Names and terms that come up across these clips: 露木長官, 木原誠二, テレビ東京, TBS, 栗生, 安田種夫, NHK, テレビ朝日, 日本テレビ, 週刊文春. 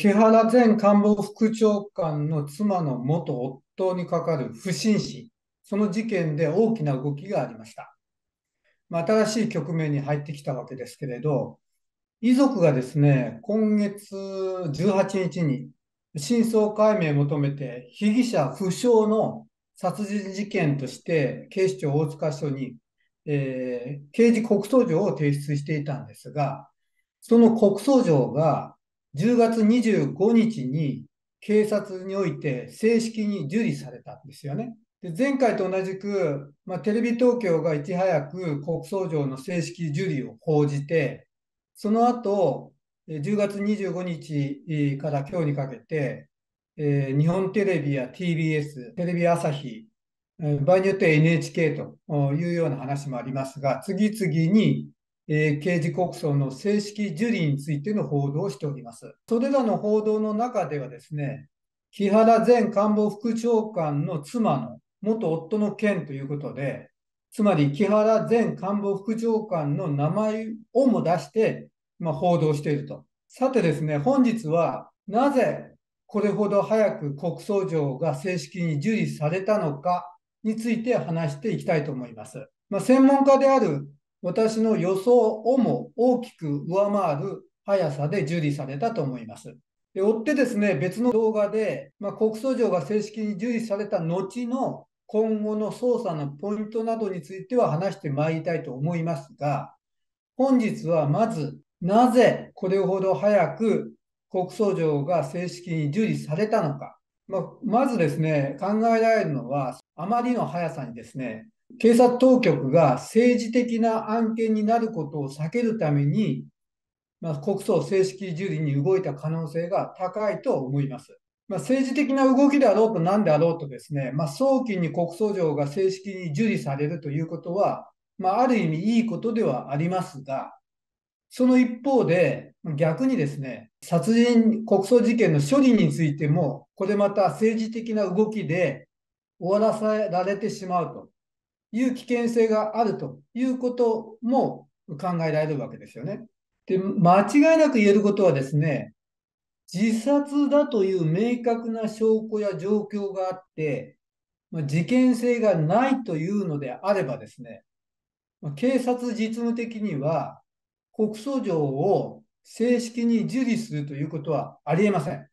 木原前官房副長官の妻の元夫にかかる不審死、その事件で大きな動きがありました。新しい局面に入ってきたわけですけれど、遺族がですね、今月18日に真相解明を求めて被疑者不詳の殺人事件として警視庁大塚署に、刑事告訴状を提出していたんですが、その告訴状が10月25日に警察において正式に受理されたんですよね。で、前回と同じく、テレビ東京がいち早く告訴状の正式受理を報じて、その後、10月25日から今日にかけて、日本テレビや TBS、テレビ朝日、場合によって NHK というような話もありますが、次々に刑事告訴の正式受理についての報道をしております。それらの報道の中ではですね、木原前官房副長官の妻の元夫の件ということで、つまり木原前官房副長官の名前をも出して、報道していると。さてですね、本日はなぜこれほど早く告訴状が正式に受理されたのかについて話していきたいと思います。専門家である私の予想をも大きく上回る速さで受理されたと思います。で、追ってですね、別の動画で、告訴状が正式に受理された後の今後の捜査のポイントなどについては話してまいりたいと思いますが、本日はまず、なぜこれほど早く告訴状が正式に受理されたのか。まずですね、考えられるのは、あまりの速さにですね、警察当局が政治的な案件になることを避けるために、告訴正式受理に動いた可能性が高いと思います。政治的な動きであろうと何であろうとですね、早期に告訴状が正式に受理されるということは、ある意味いいことではありますが、その一方で、逆にですね、殺人告訴事件の処理についても、これまた政治的な動きで終わらせられてしまうという危険性があるということも考えられるわけですよね。で、間違いなく言えることはですね、自殺だという明確な証拠や状況があって、事件性がないというのであればですね、警察実務的には、告訴状を正式に受理するということはありえません。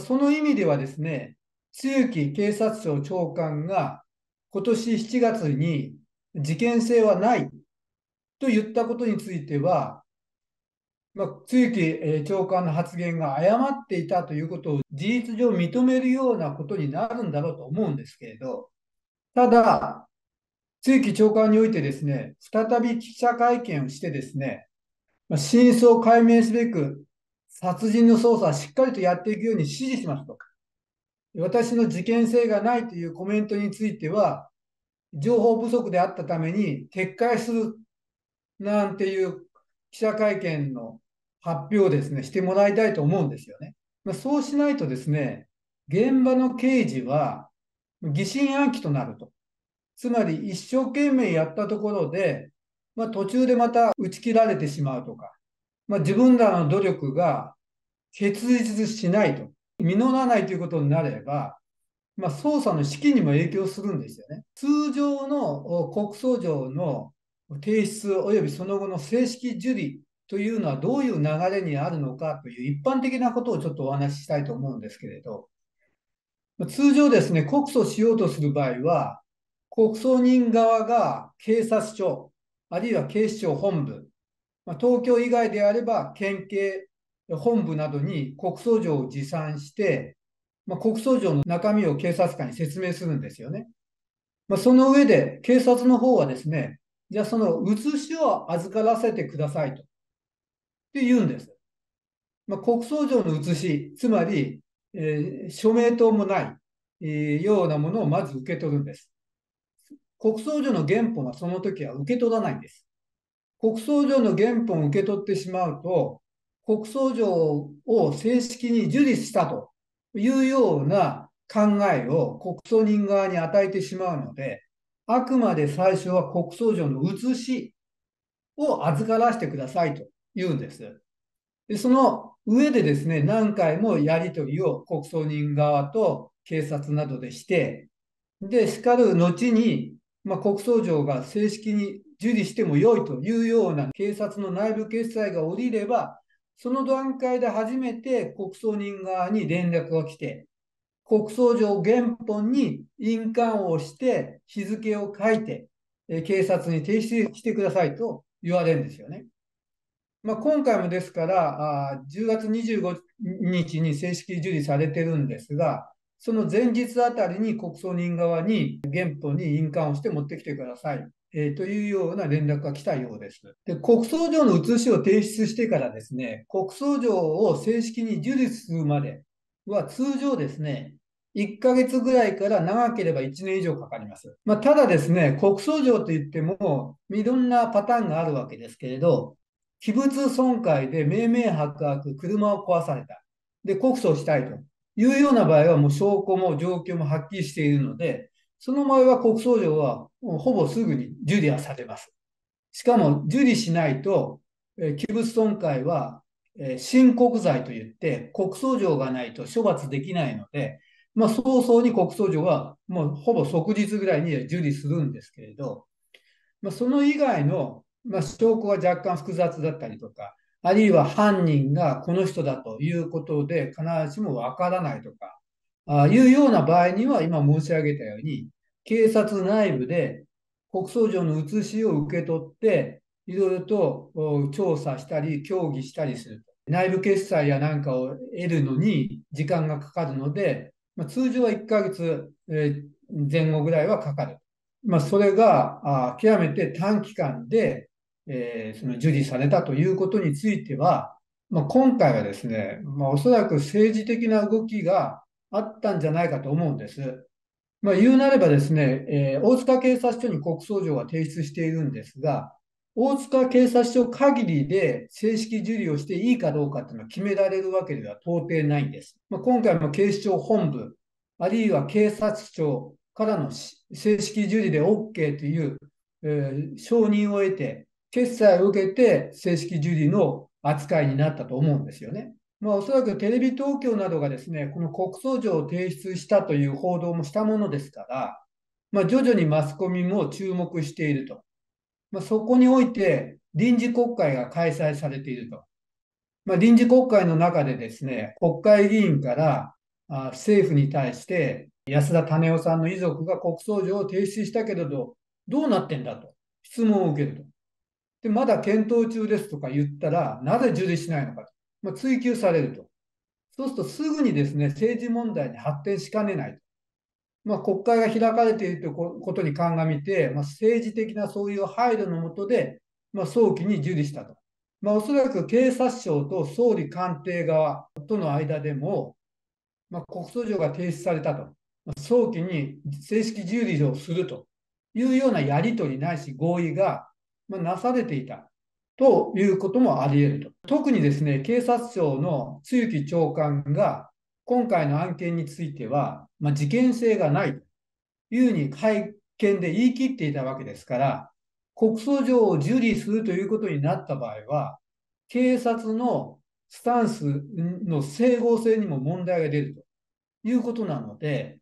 その意味ではですね、露木警察庁長官が今年7月に事件性はないと言ったことについては、露木長官の発言が誤っていたということを事実上認めるようなことになるんだろうと思うんですけれど、ただ、露木長官においてですね、再び記者会見をしてですね、真相を解明すべく、殺人の捜査はしっかりとやっていくように指示しますと。私の事件性がないというコメントについては、情報不足であったために撤回するなんていう記者会見の発表をですね、してもらいたいと思うんですよね。そうしないとですね、現場の刑事は疑心暗鬼となると。つまり一生懸命やったところで、途中でまた打ち切られてしまうとか、自分らの努力が結実しないと、実らないということになれば、捜査の士気にも影響するんですよね。通常の告訴状の提出及びその後の正式受理というのはどういう流れにあるのかという一般的なことをちょっとお話ししたいと思うんですけれど、通常ですね、告訴しようとする場合は、告訴人側が警察庁、あるいは警視庁本部、東京以外であれば県警本部などに告訴状を持参して、告訴状の中身を警察官に説明するんですよね。その上で警察の方はですね、じゃあその写しを預からせてくださいとって言うんです。告訴状の写し、つまり、署名等もない、ようなものをまず受け取るんです。告訴状の原本はその時は受け取らないんです。告訴状の原本を受け取ってしまうと、告訴状を正式に受理したというような考えを告訴人側に与えてしまうので、あくまで最初は告訴状の写しを預からせてくださいと言うんです。でその上でですね、何回もやり取りを告訴人側と警察などでして、で、しかる後に、告訴状が正式に受理しても良いというような警察の内部決裁が下りれば、その段階で初めて告訴人側に連絡が来て、告訴状原本に印鑑をして、日付を書いて、警察に提出してくださいと言われるんですよね。今回もですから、10月25日に正式受理されてるんですが、その前日あたりに告訴人側に原本に印鑑をして持ってきてください、というような連絡が来たようです。で、告訴状の写しを提出してからですね、告訴状を正式に受理するまでは通常ですね、1ヶ月ぐらいから長ければ1年以上かかります。ただですね、告訴状といってもいろんなパターンがあるわけですけれど、器物損壊で明々白々車を壊された。で、告訴したいというような場合はもう証拠も状況もはっきりしているので、その場合は告訴状はほぼすぐに受理はされます。しかも受理しないと、器物損壊は親告罪といって告訴状がないと処罰できないので、早々に告訴状はもうほぼ即日ぐらいに受理するんですけれど、その以外の証拠は若干複雑だったりとか、あるいは犯人がこの人だということで必ずしもわからないとか、いうような場合には今申し上げたように、警察内部で告訴状の写しを受け取って、いろいろと調査したり、協議したりする。内部決裁やなんかを得るのに時間がかかるので、通常は1ヶ月前後ぐらいはかかる。それが極めて短期間で、その受理されたということについては、今回はですね、おそらく政治的な動きがあったんじゃないかと思うんです。言うなればですね、大塚警察署に告訴状は提出しているんですが、大塚警察署限りで正式受理をしていいかどうかというのは決められるわけでは到底ないんです。今回も警視庁本部、あるいは警察庁からの正式受理で OK という、承認を得て、決裁を受けて正式受理の扱いになったと思うんですよね。おそらくテレビ東京などがですね、この告訴状を提出したという報道もしたものですから、徐々にマスコミも注目していると。そこにおいて臨時国会が開催されていると。臨時国会の中でですね、国会議員から政府に対して安田種夫さんの遺族が告訴状を提出したけれど、どうなってんだと質問を受けると。で、まだ検討中ですとか言ったら、なぜ受理しないのかと、追及されると。そうするとすぐにですね、政治問題に発展しかねないと。国会が開かれているということに鑑みて、政治的なそういう配慮の下で、早期に受理したと。おそらく警察庁と総理官邸側との間でも、告訴状が提出されたと。早期に正式受理をするというようなやり取りないし合意が、なされていたということもあり得ると。特にですね、警察庁の露木長官が今回の案件については、事件性がないというふうに会見で言い切っていたわけですから、告訴状を受理するということになった場合は、警察のスタンスの整合性にも問題が出るということなので、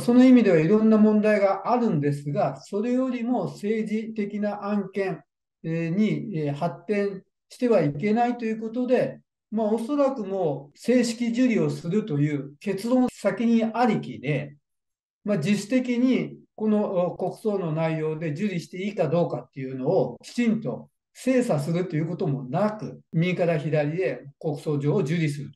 その意味ではいろんな問題があるんですが、それよりも政治的な案件に発展してはいけないということで、おそらくもう正式受理をするという結論先にありきで、自主的にこの告訴の内容で受理していいかどうかっていうのをきちんと精査するということもなく、右から左へ告訴状を受理する。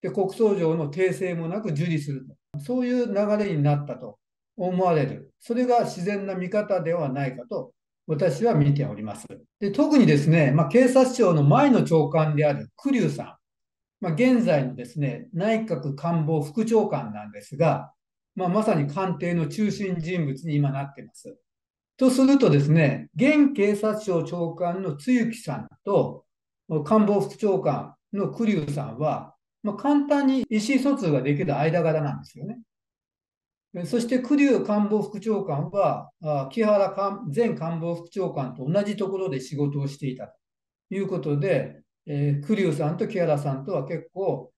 で、告訴状の訂正もなく受理する。そういう流れになったと思われる。それが自然な見方ではないかと私は見ております。で、特にですね、警察庁の前の長官である栗生さん、現在のですね、内閣官房副長官なんですが、まさに官邸の中心人物に今なっています。とするとですね、現警察庁長官の露木さんと官房副長官の栗生さんは、簡単に意思疎通ができる間柄なんですよね。そして、栗生官房副長官は、木原前官房副長官と同じところで仕事をしていたということで、クリュウさんと木原さんとは結構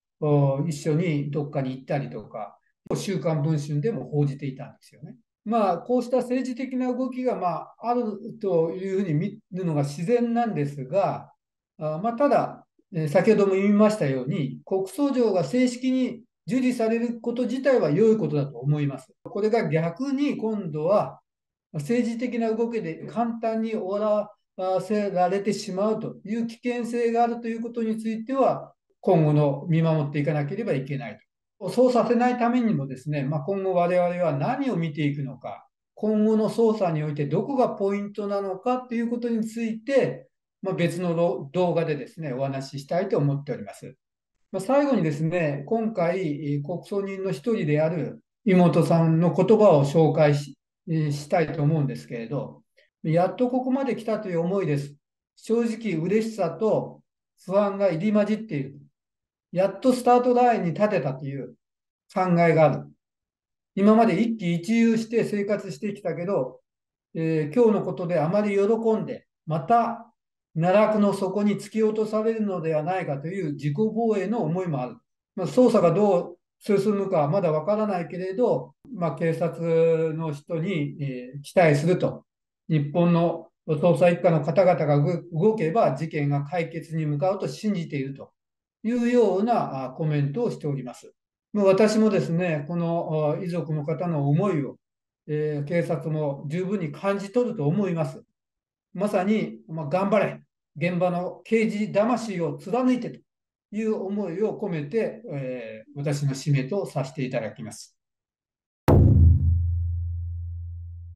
一緒にどっかに行ったりとか、週刊文春でも報じていたんですよね。まあ、こうした政治的な動きが、あるというふうに見るのが自然なんですが、ただ、先ほども言いましたように、告訴状が正式に受理されること自体は良いことだと思います。これが逆に今度は政治的な動きで簡単に終わらせられてしまうという危険性があるということについては、今後の見守っていかなければいけないと。そうさせないためにもですね、今後我々は何を見ていくのか、今後の捜査においてどこがポイントなのかということについて、別の動画でですね、お話ししたいと思っております。最後にですね、今回、告訴人の一人である妹さんの言葉を紹介 したいと思うんですけれど、やっとここまで来たという思いです。正直、嬉しさと不安が入り混じっている。やっとスタートラインに立てたという考えがある。今まで一喜一憂して生活してきたけど、今日のことであまり喜んで、また奈落の底に突き落とされるのではないかという自己防衛の思いもある。捜査がどう進むかはまだわからないけれど、警察の人に、期待すると。日本の捜査一課の方々が動けば事件が解決に向かうと信じているというようなコメントをしております。私もですね、この遺族の方の思いを、警察も十分に感じ取ると思います。まさに、頑張れ、現場の刑事魂を貫いてという思いを込めて、私の使命とさせていただきます。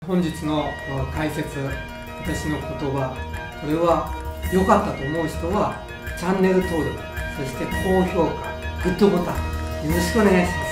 本日の解説、私の言葉、これは良かったと思う人はチャンネル登録、そして高評価、グッドボタン、よろしくお願いします。